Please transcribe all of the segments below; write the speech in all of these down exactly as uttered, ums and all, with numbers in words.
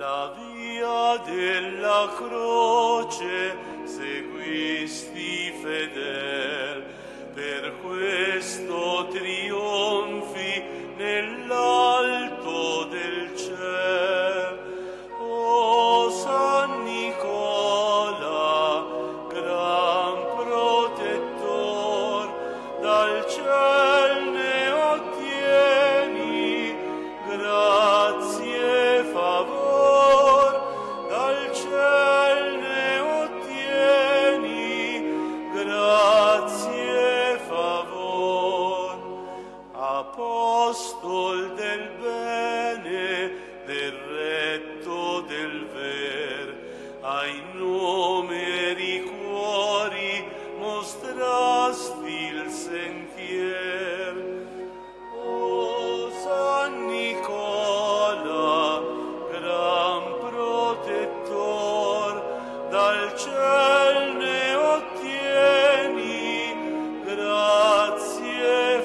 La via della croce seguisti fedel, per questo trionfi nell'alto del cielo. O San Nicola, gran protettor, dal cielo ne ottieni grazie e favore. Apostol del bene, del retto, del ver, ai numeri cuori mostrasti il sentier. O San Nicola, gran protettor, dal ciel ne ottieni grazie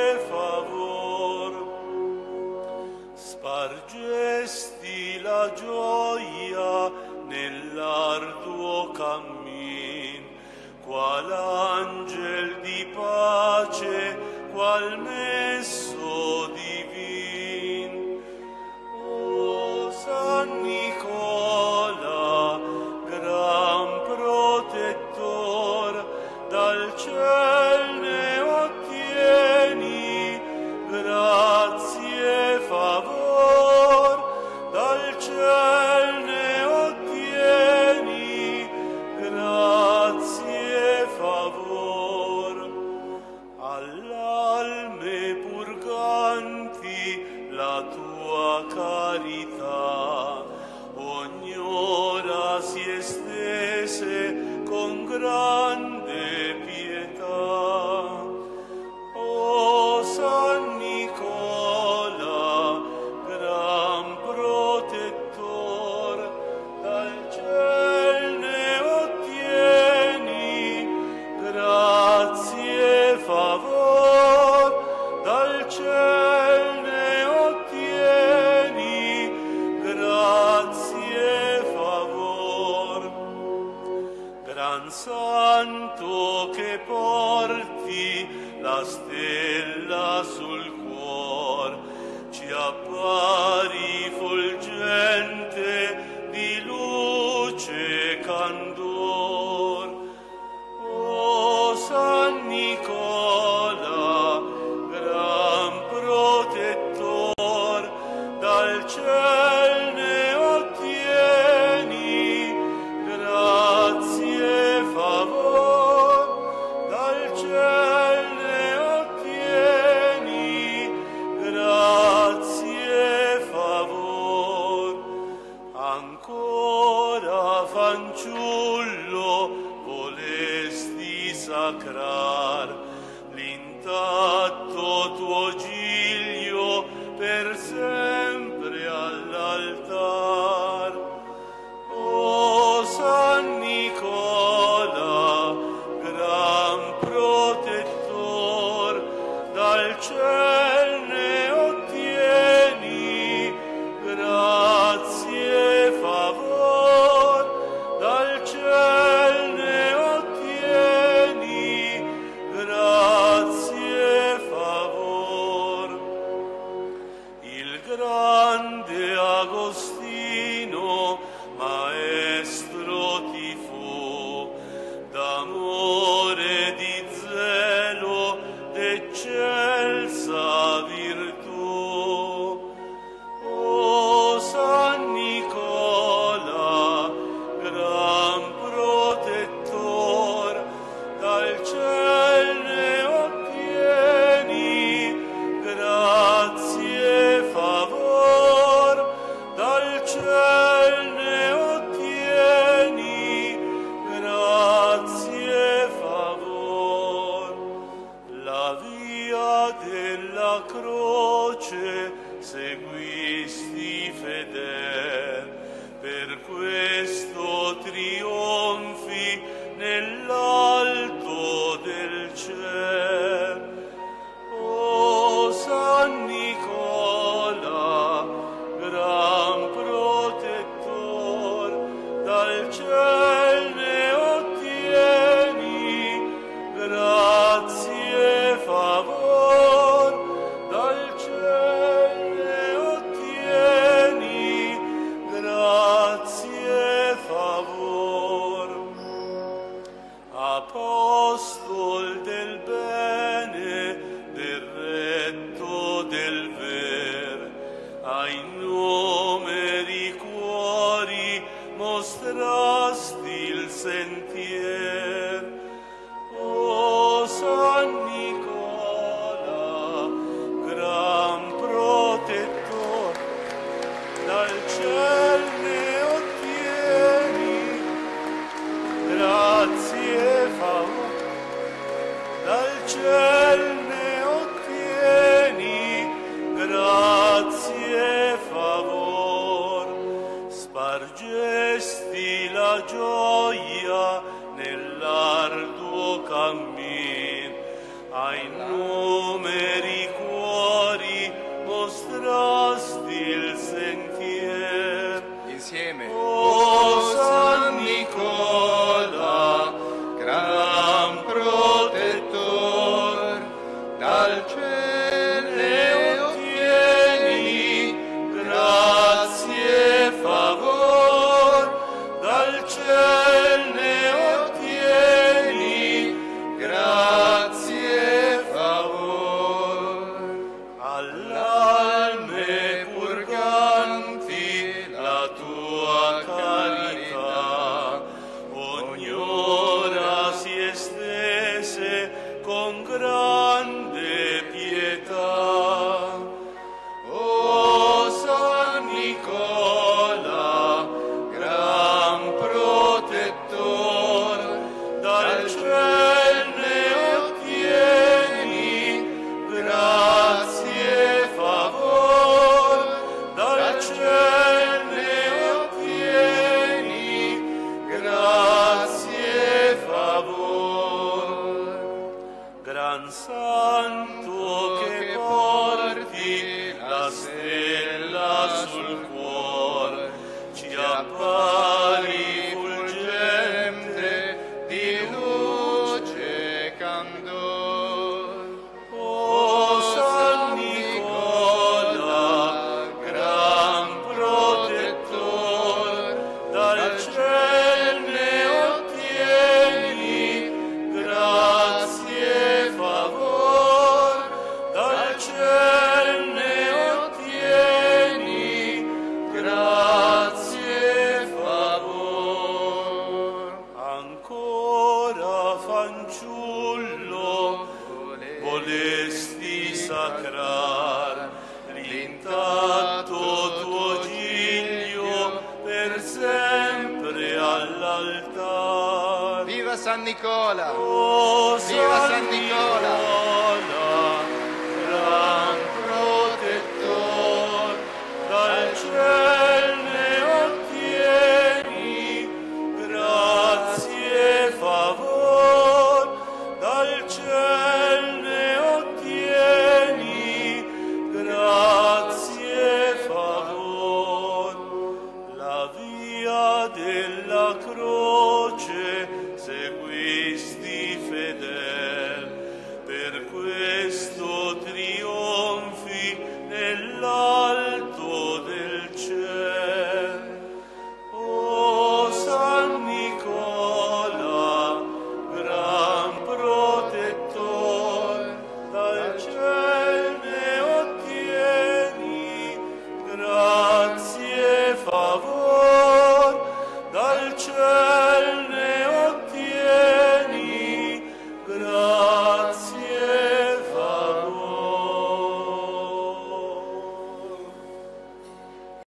e favore. Spargesti la gioia nell'arduo cammin, qual angel di pace, qual messo divin. O San Nicola, gran protettor, dal ciel ne ottieni grazie e favore. Dal ciel ne ottieni grazie e favor. All'alme purganti la tua carità, ogni ora si estese con grande pietà. O San Nicola, gran protettor, dal ciel ne ottieni grazie e favor. Dal ciel ne ottieni grazie e favor. Gran santo che porti la stella sul cuor, ci appari folgente di luce e candor. O San Nicola, gran protettor, dal ciel ne ottieni grazie e favor. Dal ciel ne ottieni grazie . Ancora fanciullo volesti sacrar l'intatto tuo giglio per sempre all'altar. O San Nicola, gran protettor, dal ciel ne ottieni grazie. Grande Agostino, maestro ti fu, d'amore e di zelo d'eccelsa. apostol del bene, del retto, del ver, ai nome di cuori mostrasti il sentier. O San Nicola, gran protettor, dal ciel ne ottieni grazie e favore, dal ciel ne ottieni grazie e favore. Spargesti la gioia nell'arduo cammin, ai numeri cuori mostrasti il sentier. Insieme. O San Nicola, gran protettor, dal cielo ottieni grazie e favor, dal cielo ottieni grazie e favor. All'alme pur canti la tua carità, ogni ora si estese con grande pietà. O San Nicola, gran protettor, dal ciel ne ottieni grazie e favor, dal ciel ne ottieni grazie e favor. Gran santo che porti la stella sul cuore, ci appari volesti sacrar l'intatto tuo giglio per sempre all'altare. Viva San Nicola! Oh, Viva San Nicola!